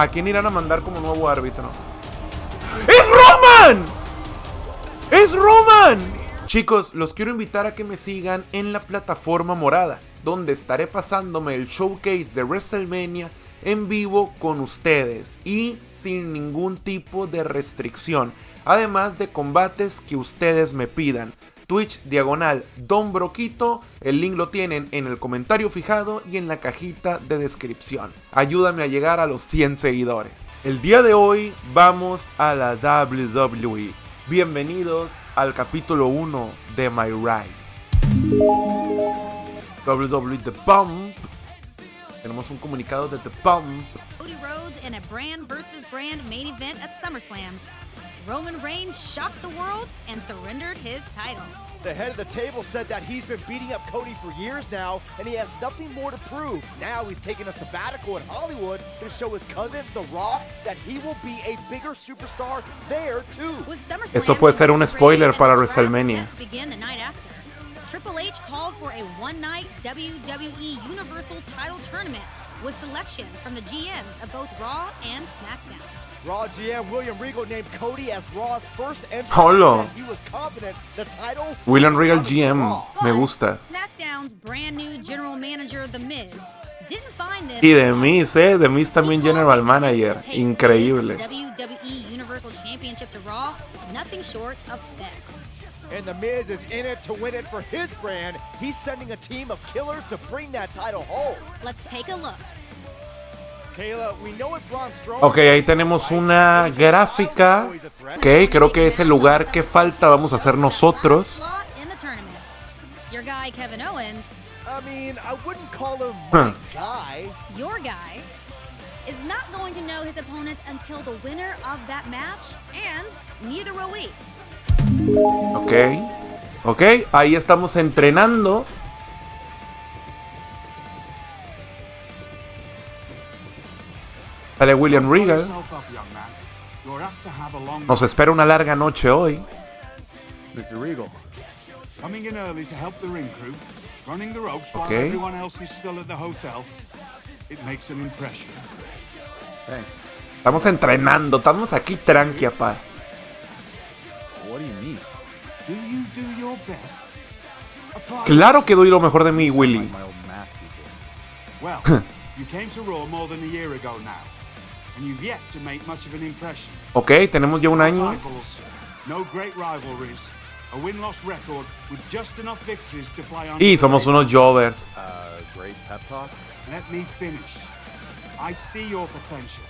¿A quién irán a mandar como nuevo árbitro? ¡Es Roman! ¡Es Roman! Chicos, los quiero invitar a que me sigan en la plataforma morada, donde estaré pasándome el showcase de WrestleMania en vivo con ustedes y sin ningún tipo de restricción, además de combates que ustedes me pidan. Twitch/Don Broquito, el link lo tienen en el comentario fijado y en la cajita de descripción. Ayúdame a llegar a los 100 seguidores. El día de hoy vamos a la WWE. Bienvenidos al capítulo 1 de My Rise. WWE The Pump. Tenemos un comunicado de The Pump. Cody Rhodes in a brand versus brand main event at SummerSlam. Roman Reigns shocked the world and surrendered his title. The head of the table said that he's been beating up Cody for years now, and he has nothing more to prove. Now he's taking a sabbatical in Hollywood to show his cousin, The Rock, that he will be a bigger superstar there too. Esto puede ser un spoiler para WrestleMania. Triple H called for a one-night WWE Universal title tournament with selections from the GMs of both Raw and SmackDown. Raw GM William Regal named Cody as Raw's first entrant. Hello. He was confident the title. William Regal GM, me gusta. SmackDown's brand new general manager The Miz didn't find this. Y The Miz también general manager, increíble. WWE Universal Championship to Raw, nothing short of facts. And The Miz is in it to win it for his brand. He's sending a team of killers to bring that title home. Let's take a look. Ok, ahí tenemos una gráfica. Ok, creo que es el lugar que falta. Vamos a hacer nosotros. Ok, ok, ahí estamos entrenando. Sale William Regal. Nos espera una larga noche hoy. Okay. Estamos entrenando, estamos aquí tranqui, papá. Claro que doy lo mejor de mí, Willy. Ok, tenemos ya un año. Y somos unos jovers.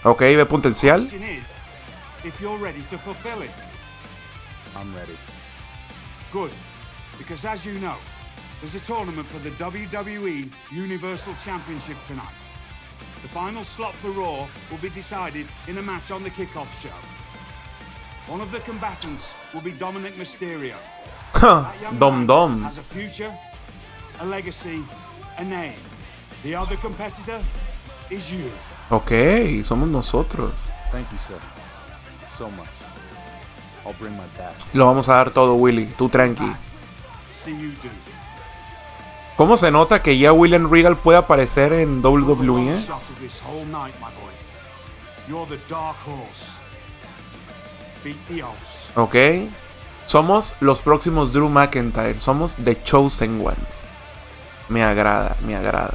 Ok, ve potencial. WWE Universal Championship tonight. The final slot for Raw will be decided in a match on the kickoff show. One of the combatants will be Dominic Mysterio. Dom has a future, a legacy, a name. The other competitor is you. Okay, somos nosotros. Thank you, sir. So much. I'll bring my best. Lo vamos a dar todo, Willy. Tú tranqui. See you, dude. ¿Cómo se nota que ya William Regal puede aparecer en WWE? Ok. Somos los próximos Drew McIntyre. Somos The Chosen Ones. Me agrada, me agrada.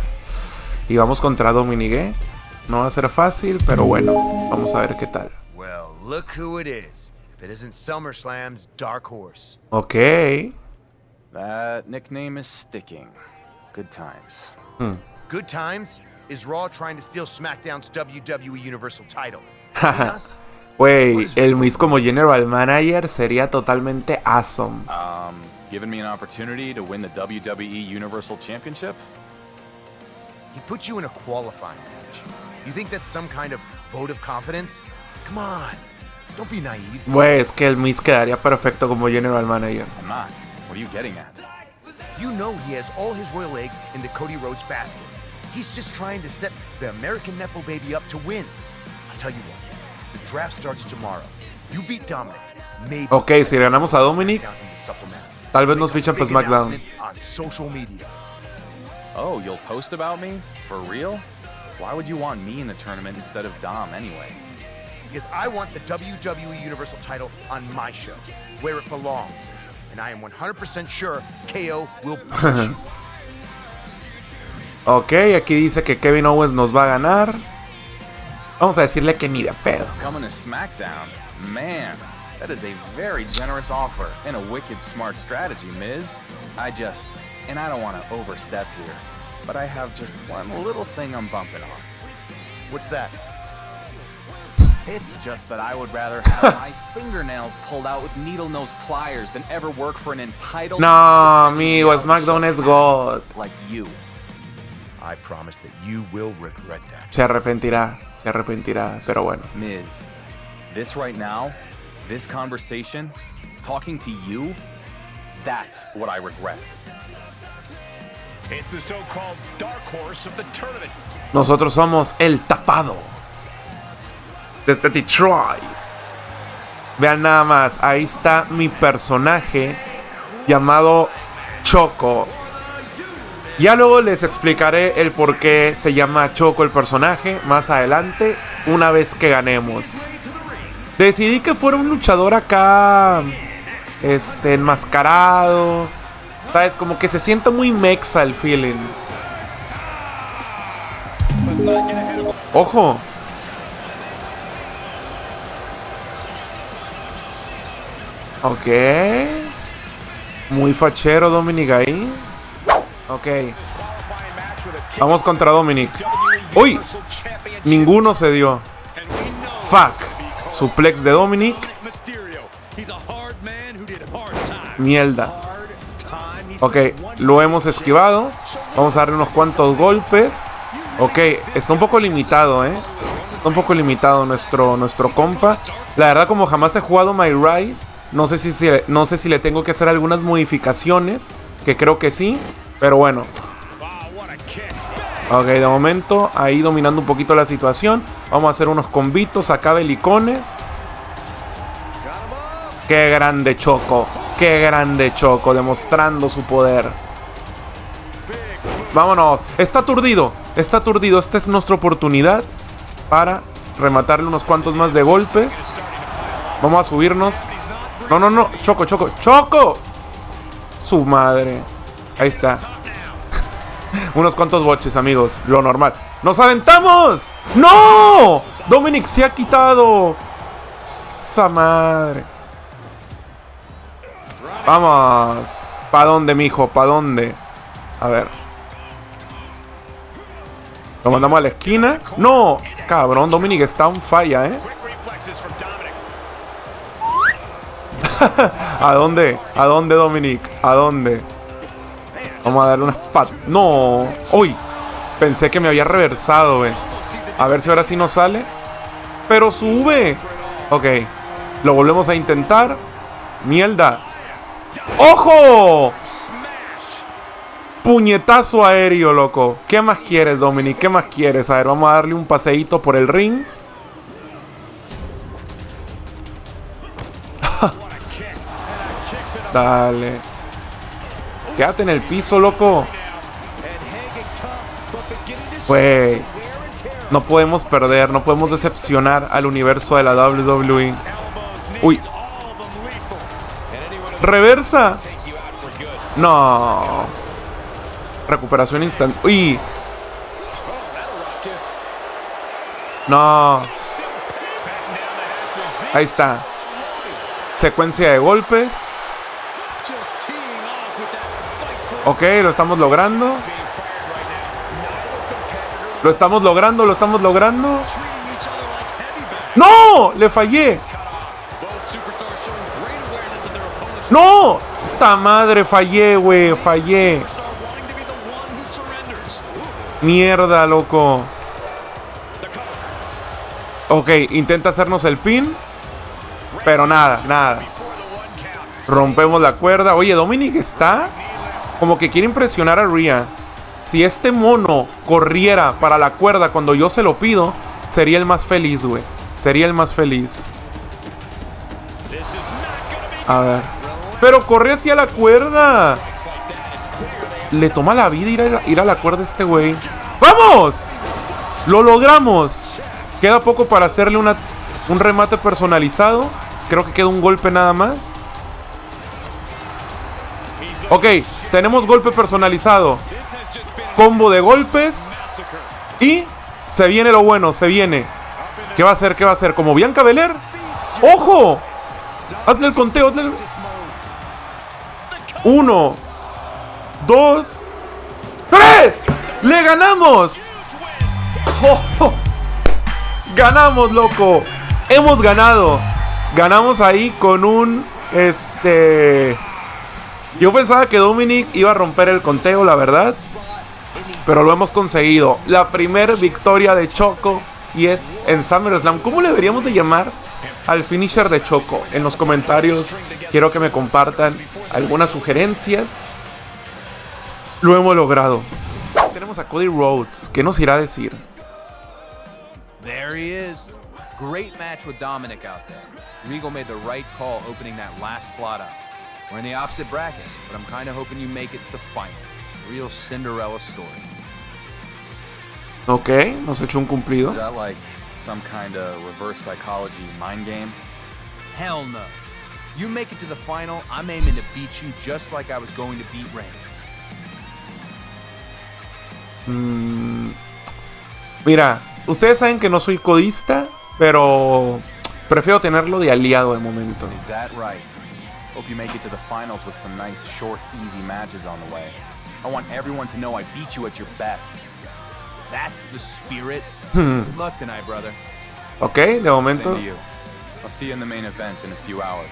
Y vamos contra Dominic, ¿eh? No va a ser fácil, pero bueno. Vamos a ver qué tal. Ok. That nickname is sticking. Good times. Good times is Raw trying to steal SmackDown's WWE Universal title. Wey, el Miz como general manager sería totalmente awesome. Giving me an opportunity to win the WWE Universal Championship. He put you in a qualifying match. You think that's some kind of vote of confidence? Come on, don't be naive. Wey, es que el Miz quedaría perfecto como general manager. What are you getting at? You know he has all his royal eggs in the Cody Rhodes basket. He's just trying to set the American Nepo baby up to win. I'll tell you what, the draft starts tomorrow. You beat Dominic. Maybe. Okay, si ganamos a Dominic, tal vez nos fichan para SmackDown. On social media. Oh, you'll post about me? For real? Why would you want me in the tournament instead of Dom anyway? Because I want the WWE Universal title on my show, where it belongs. And I am 100% sure KO will push you. Ok, aquí dice que Kevin Owens nos va a ganar. Vamos a decirle que ni de pedo. Coming to SmackDown, man, that is a very generous offer and a wicked smart strategy, Miz. And I don't want to overstep here, but I have just one little thing I'm bumping on. What's that? It's just that I would rather have my fingernails pulled out with needle nose pliers than ever work for an entitled... No, amigo, SmackDown es God. Like you. I promise that you will regret that. Se arrepentirá, pero bueno. Miz, this right now, this conversation, talking to you, that's what I regret. It's the so-called dark horse of the tournament. Nosotros somos el tapado. Desde Detroit. Vean nada más, ahí está mi personaje llamado Choco. Ya luego les explicaré el por qué se llama Choco el personaje más adelante, una vez que ganemos. Decidí que fuera un luchador acá enmascarado, ¿sabes? Como que se siente muy mexa el feeling. ¡Ojo! Ok. Muy fachero Dominic ahí. Ok. Vamos contra Dominic. ¡Uy! Ninguno se dio. Fuck. Suplex de Dominic. Mierda. Ok, lo hemos esquivado. Vamos a darle unos cuantos golpes. Ok, está un poco limitado, ¿eh? Está un poco limitado nuestro compa. La verdad, como jamás he jugado My Rise, no sé si le tengo que hacer algunas modificaciones, que creo que sí, pero bueno. Ok, de momento, ahí dominando un poquito la situación. Vamos a hacer unos combitos acá belicones. ¡Qué grande Choco! ¡Qué grande Choco! Demostrando su poder. ¡Vámonos! ¡Está aturdido! ¡Está aturdido! Esta es nuestra oportunidad para rematarle unos cuantos más de golpes. Vamos a subirnos. ¡No, no, no! ¡Choco, Choco! ¡Choco! ¡Su madre! Ahí está. Unos cuantos boches, amigos. Lo normal. ¡Nos aventamos! ¡No! ¡Dominic se ha quitado! ¡Sa madre! Vamos. ¿Pa' dónde, mijo? ¿Pa' dónde? A ver. Lo mandamos a la esquina. ¡No! Cabrón, Dominic está on falla, ¿eh? ¿A dónde? ¿A dónde, Dominic? ¿A dónde? Vamos a darle unas patas. ¡No! ¡Uy! Pensé que me había reversado, güey. A ver si ahora sí nos sale. ¡Pero sube! Ok. Lo volvemos a intentar. ¡Mierda! ¡Ojo! Puñetazo aéreo, loco. ¿Qué más quieres, Dominic? ¿Qué más quieres? A ver, vamos a darle un paseíto por el ring. Dale. Quédate en el piso, loco. Güey. No podemos perder, no podemos decepcionar al universo de la WWE. Uy. Reversa. No. Recuperación instantánea. Uy. No. Ahí está. Secuencia de golpes. Ok, lo estamos logrando. Lo estamos logrando, lo estamos logrando. ¡No! Le fallé. ¡No! ¡Puta madre! Fallé, güey. Fallé. Mierda, loco. Ok, intenta hacernos el pin. Pero nada, nada. Rompemos la cuerda. Oye, Dominic está como que quiere impresionar a Rhea. Si este mono corriera para la cuerda cuando yo se lo pido, sería el más feliz, güey. Sería el más feliz. A ver. ¡Pero corre hacia la cuerda! Le toma la vida ir a la cuerda a este güey. ¡Vamos! ¡Lo logramos! Queda poco para hacerle un remate personalizado. Creo que queda un golpe nada más. Ok, tenemos golpe personalizado. Combo de golpes. Y se viene lo bueno, se viene. ¿Qué va a hacer? ¿Qué va a hacer? ¿Como Bianca Belair? ¡Ojo! Hazle el conteo, hazle el... 1, 2, 3. ¡Le ganamos! ¡Oh, oh! ¡Ganamos, loco! ¡Hemos ganado! Ganamos ahí con un... Yo pensaba que Dominic iba a romper el conteo, la verdad. Pero lo hemos conseguido. La primera victoria de Choco. Y es en SummerSlam. ¿Cómo le deberíamos de llamar al finisher de Choco? En los comentarios quiero que me compartan algunas sugerencias. Lo hemos logrado. Tenemos a Cody Rhodes. ¿Qué nos irá a decir? There he is. Great match with Dominic out there. Regal made the right call opening that last slot up. We're in the opposite bracket, but I'm kind of hoping you make it to the final. Real Cinderella story. Ok, nos echó un cumplido. Is that like some kind of reverse psychology mind game? Hell no. You make it to the final, I'm aiming to beat you just like I was going to beat Reigns. Mira, ustedes saben que no soy codista, pero prefiero tenerlo de aliado al momento. Is that right? Hope you make it to the finals with some nice short easy matches on the way. I want everyone to know I beat you at your best. That's the spirit. Good luck tonight, brother. Okay, de momento. I'll see you in the main event in a few hours.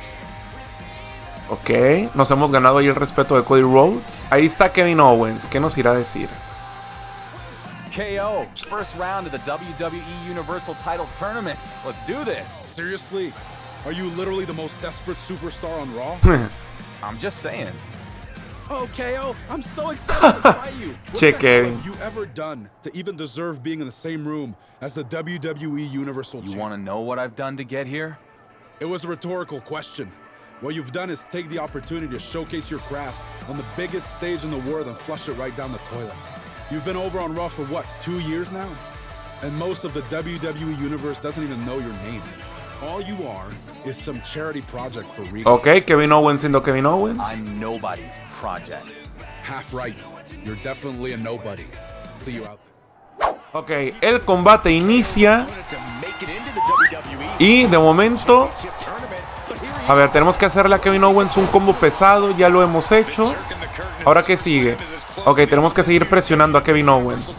Okay, nos hemos ganado ahí el respeto de Cody Rhodes. Ahí está Kevin Owens, ¿qué nos irá a decir? KO, first round of the WWE Universal Title Tournament. Let's do this. Seriously? Are you literally the most desperate superstar on Raw? I'm just saying. Oh, KO, I'm so excited to try you. What the hell have you ever done to even deserve being in the same room as the WWE Universal Championship? You want to know what I've done to get here? It was a rhetorical question. What you've done is take the opportunity to showcase your craft on the biggest stage in the world and flush it right down the toilet. You've been over on Raw for what, 2 years now? And most of the WWE Universe doesn't even know your name. All you are is some charity project for Regal. Okay, Kevin Owens siendo Kevin Owens. I'm nobody's project. Half right. You're definitely a nobody. See you out. Okay, el combate inicia. Y de momento, a ver, tenemos que hacerle a Kevin Owens un combo pesado. Ya lo hemos hecho. Ahora, ¿qué sigue? Ok, tenemos que seguir presionando a Kevin Owens.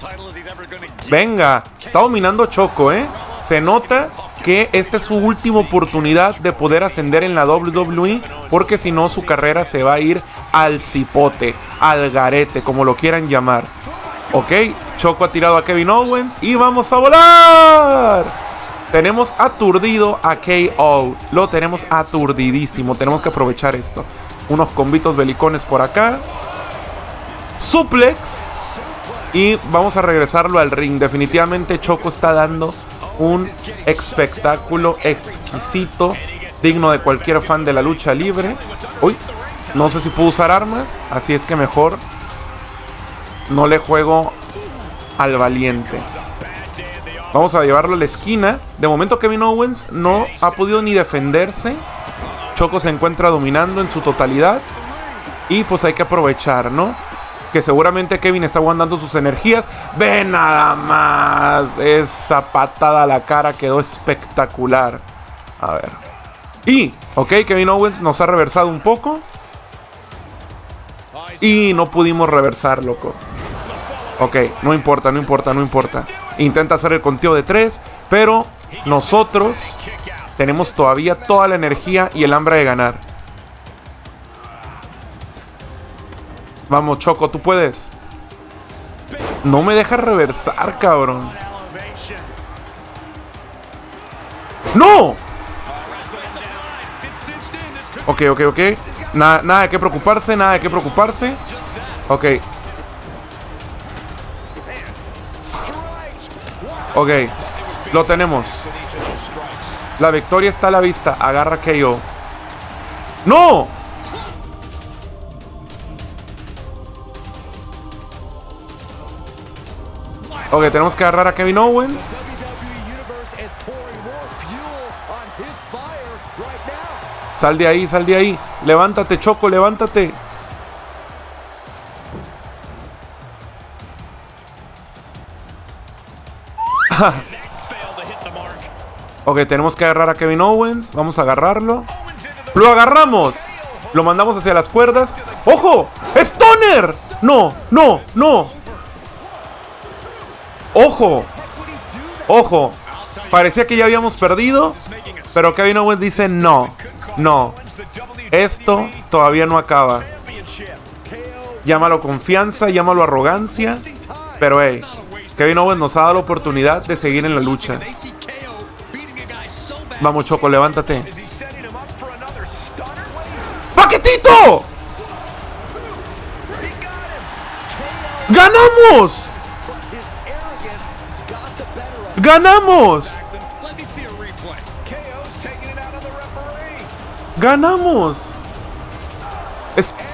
Venga, está dominando Choco, ¿eh? Se nota que esta es su última oportunidad de poder ascender en la WWE, porque si no, su carrera se va a ir al cipote, al garete, como lo quieran llamar. Ok, Choco ha tirado a Kevin Owens y vamos a volar. Tenemos aturdido a KO, lo tenemos aturdidísimo, tenemos que aprovechar esto. Unos combitos belicones por acá. Suplex. Y vamos a regresarlo al ring. Definitivamente Choco está dando un espectáculo exquisito, digno de cualquier fan de la lucha libre. Uy, no sé si puedo usar armas, así es que mejor no le juego al valiente. Vamos a llevarlo a la esquina. De momento Kevin Owens no ha podido ni defenderse. Choco se encuentra dominando en su totalidad. Y pues hay que aprovechar, ¿no? Que seguramente Kevin está guardando sus energías. ¡Ve nada más! Esa patada a la cara quedó espectacular. A ver. Y, ok, Kevin Owens nos ha reversado un poco. Y no pudimos reversar, loco. Ok, no importa, no importa, no importa. Intenta hacer el conteo de 3. Pero nosotros tenemos todavía toda la energía y el hambre de ganar. Vamos, Choco, tú puedes. No me dejas reversar, cabrón. ¡No! Ok, ok, ok. Nada de qué preocuparse, nada de qué preocuparse. Ok. Ok, lo tenemos. La victoria está a la vista. Agarra KO. ¡No! Ok, tenemos que agarrar a Kevin Owens. Sal de ahí, sal de ahí. Levántate, Choco, levántate. Ok, tenemos que agarrar a Kevin Owens. Vamos a agarrarlo. ¡Lo agarramos! Lo mandamos hacia las cuerdas. ¡Ojo! ¡Stoner! ¡No! ¡No! ¡No! ¡Ojo! ¡Ojo! Parecía que ya habíamos perdido, pero Kevin Owens dice no. No. Esto todavía no acaba. Llámalo confianza, llámalo arrogancia, pero hey, Kevin Owens nos ha dado la oportunidad de seguir en la lucha. Vamos, Choco, levántate. ¡Paquetito! ¡Ganamos! ¡Ganamos! ¡Ganamos!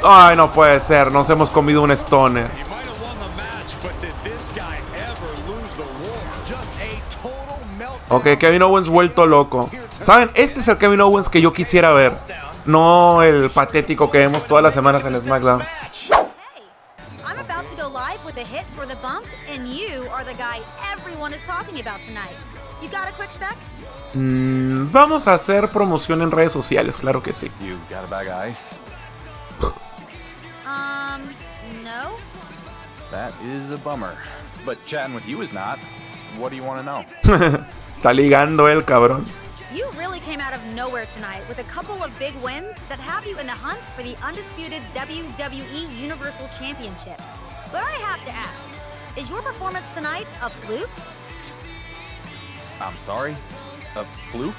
Ay, no puede ser. Nos hemos comido un stoner. Ok, Kevin Owens vuelto loco. ¿Saben? Este es el Kevin Owens que yo quisiera ver. No el patético que vemos todas las semanas en SmackDown. Vamos a hacer promoción en redes sociales, claro que sí. Está ligando el cabrón. You really came out of nowhere tonight with a couple of big wins that have you in the hunt for the Undisputed WWE Universal Championship. But I have to ask, is your performance tonight a fluke? I'm sorry, a fluke?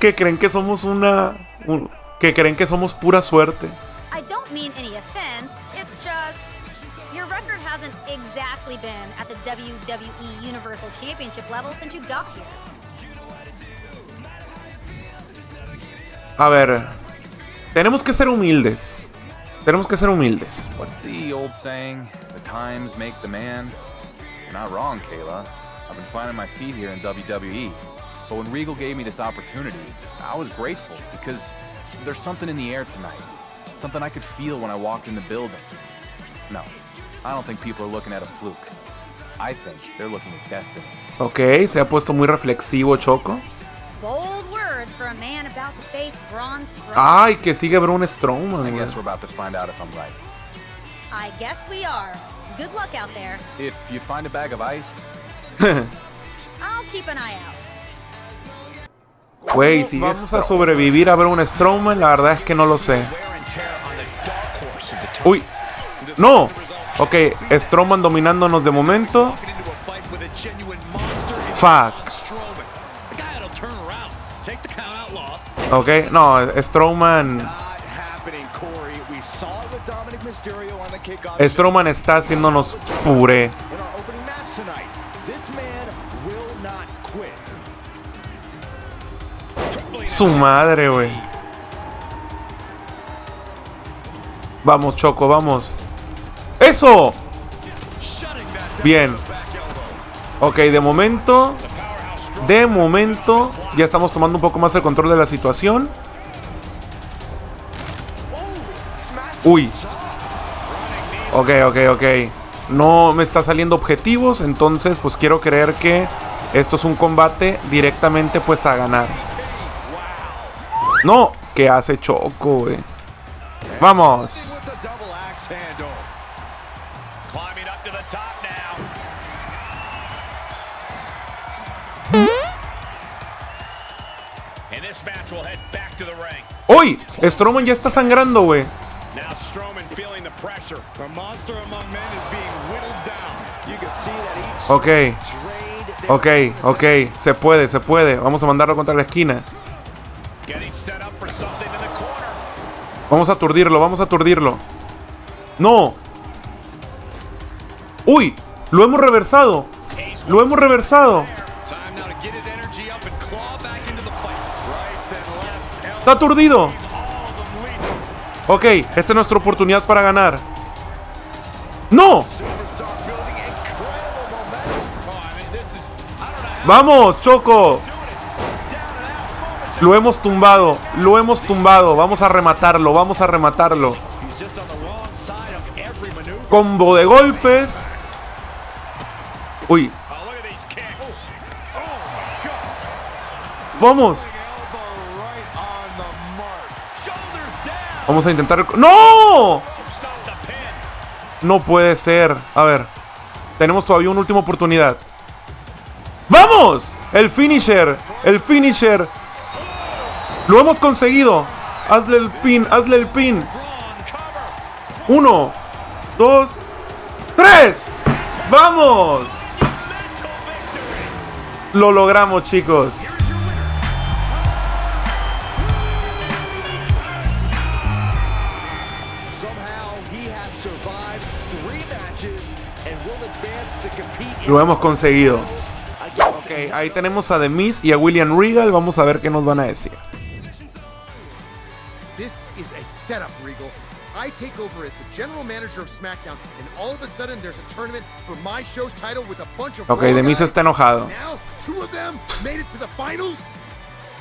¿Que creen que somos que creen que somos pura suerte? I don't mean any offense, it's just your record hasn't exactly been at the WWE Universal Championship level since you got here. A ver, tenemos que ser humildes. Tenemos que ser humildes. What's the old saying? The times make the man. You're not wrong, Kayla. I've been finding my feet here in WWE. But when Regal gave me this opportunity, I was grateful because there's something in the air tonight. Something I could feel when I walked in the building. No, I don't think people are looking at a fluke. I think they're looking at destiny. Okay, se ha puesto muy reflexivo, Choco. Ay, que sigue Braun Strowman. Güey, si vamos a sobrevivir a Braun Strowman, la verdad es que no lo sé. Uy, no. Ok, Strowman dominándonos de momento. Fuck. Ok, no, Strowman está haciéndonos puré. Su madre, güey. Vamos, Choco, vamos. ¡Eso! Bien. Ok, de momento... de momento, ya estamos tomando un poco más el control de la situación. Uy. Ok, ok, ok. No me está saliendo objetivos, entonces pues quiero creer que esto es un combate directamente pues a ganar. No, ¿qué hace Choco, güey? ¡Vamos! ¡Uy! Strowman ya está sangrando, güey. Ok. Ok, ok. Se puede, se puede. Vamos a mandarlo contra la esquina. Vamos a aturdirlo, vamos a aturdirlo. ¡No! ¡Uy! ¡Lo hemos reversado! ¡Lo hemos reversado! ¡Está aturdido! Ok, esta es nuestra oportunidad para ganar. ¡No! ¡Vamos, Choco! Lo hemos tumbado, lo hemos tumbado. Vamos a rematarlo, vamos a rematarlo. Combo de golpes. Uy. Vamos. Vamos a intentar... ¡No! No puede ser. A ver. Tenemos todavía una última oportunidad. ¡Vamos! El finisher. El finisher. Lo hemos conseguido. Hazle el pin. Hazle el pin. 1, 2, 3. ¡Vamos! Lo logramos, chicos. Lo hemos conseguido. Ok, ahí tenemos a The Miz y a William Regal. Vamos a ver qué nos van a decir. This is a setup, Regal. I take over as the general manager of SmackDown, and all of a sudden there's a tournament for my show's title with a bunch of... Ok, The Miz está enojado. Now, 2 of them made it to the finals.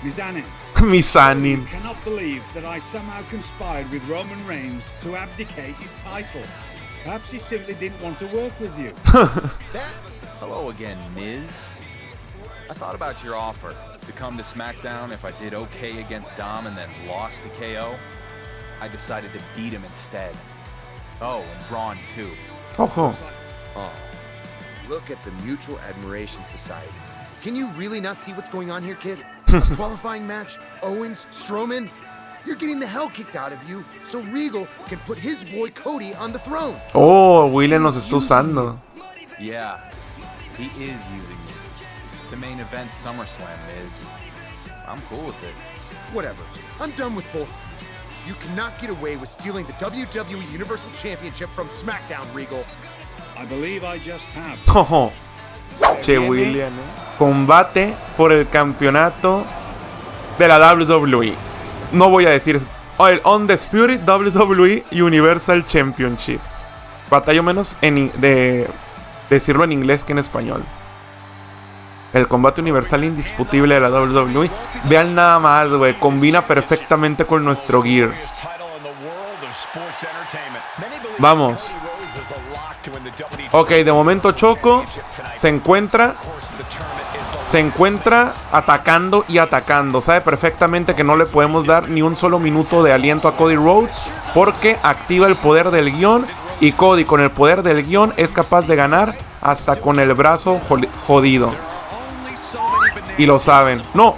Mizanin. Mizanin. I cannot believe that I somehow conspired with Roman Reigns to abdicate his title. Perhaps he simply didn't want to work with you. Hello again, Miz. I thought about your offer to come to SmackDown if I did okay against Dom and then lost to KO. I decided to beat him instead. Oh, and Braun too. Ojo. Oh, look at the Mutual Admiration Society. Can you really not see what's going on here, kid? A qualifying match, Owens, Strowman. You're getting the hell kicked out of you, so Regal can put his boy Cody on the throne. Oh, William nos está usando. Yeah, he is using me. The main event SummerSlam is. I'm cool with it. Whatever. I'm done with both. You cannot get away with stealing the WWE Universal Championship from SmackDown, Regal. I believe I just have. Oh, che William, combate por el campeonato de la WWE. No voy a decir el Undisputed WWE Universal Championship. Batallo menos de decirlo en inglés que en español. El combate universal indiscutible de la WWE. Vean nada más, güey. Combina perfectamente con nuestro gear. Vamos. Ok, de momento Choco se encuentra atacando y atacando. Sabe perfectamente que no le podemos dar ni un solo minuto de aliento a Cody Rhodes, porque activa el poder del guión, y Cody con el poder del guión es capaz de ganar hasta con el brazo jodido. Y lo saben. No,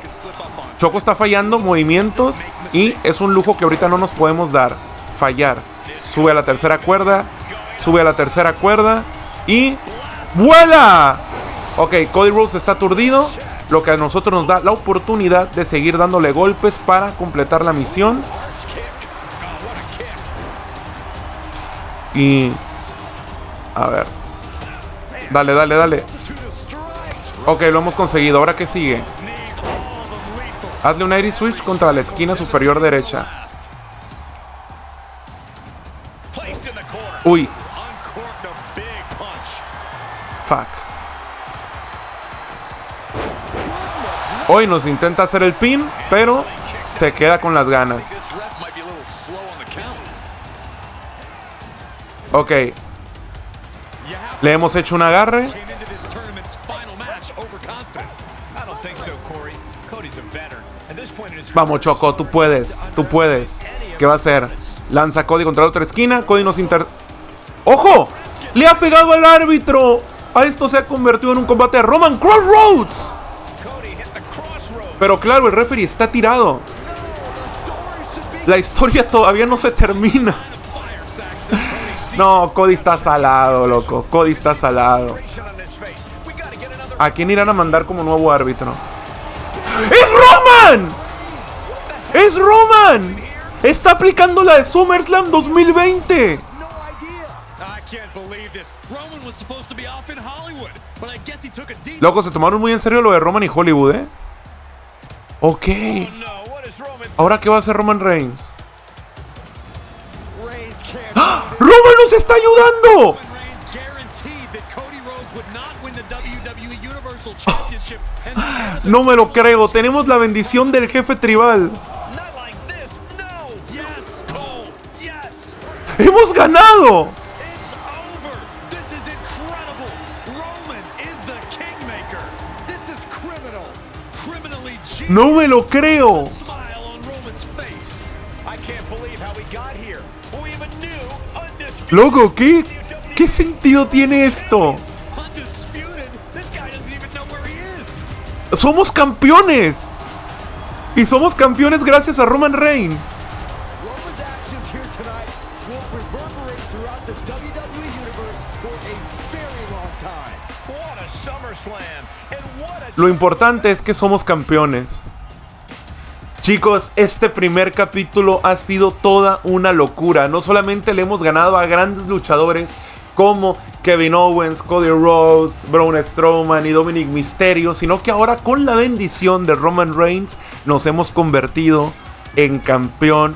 Choco está fallando movimientos y es un lujo que ahorita no nos podemos dar. Fallar. Sube a la tercera cuerda. Sube a la tercera cuerda y ¡vuela! Ok, Cody Rhodes está aturdido, lo que a nosotros nos da la oportunidad de seguir dándole golpes para completar la misión. Y... a ver. Dale, dale, dale. Ok, lo hemos conseguido. ¿Ahora qué sigue? Hazle un Irish Switch contra la esquina superior derecha. Uy. Fuck. Hoy nos intenta hacer el pin, pero se queda con las ganas. Ok. Le hemos hecho un agarre. Vamos, Choco, tú puedes. Tú puedes. ¿Qué va a hacer? Lanza Cody contra la otra esquina. Cody nos inter... ¡Ojo! ¡Le ha pegado al árbitro! A esto se ha convertido en un combate de Roman Crossroads. Pero claro, el referee está tirado. La historia todavía no se termina. No, Cody está salado, loco. Cody está salado. ¿A quién irán a mandar como nuevo árbitro? ¡Es Roman! ¡Es Roman! ¡Está aplicando la de SummerSlam 2020! Loco, se tomaron muy en serio lo de Roman y Hollywood, ¿eh? Ok. ¿Ahora qué va a hacer Roman Reigns? ¡Ah! ¡Roman nos está ayudando! No me lo creo. Tenemos la bendición del jefe tribal. ¡Hemos ganado! ¡No me lo creo! Loco, ¿qué sentido tiene esto? ¡Somos campeones! Y somos campeones gracias a Roman Reigns. Lo importante es que somos campeones. Chicos, este primer capítulo ha sido toda una locura. No solamente le hemos ganado a grandes luchadores como Kevin Owens, Cody Rhodes, Braun Strowman y Dominic Mysterio, sino que ahora con la bendición de Roman Reigns nos hemos convertido en campeón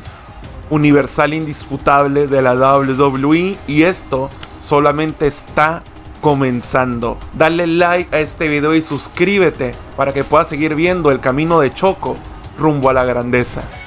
universal indisputable de la WWE. Y esto solamente está comenzando. Dale like a este video y suscríbete para que puedas seguir viendo el camino de Choco rumbo a la grandeza.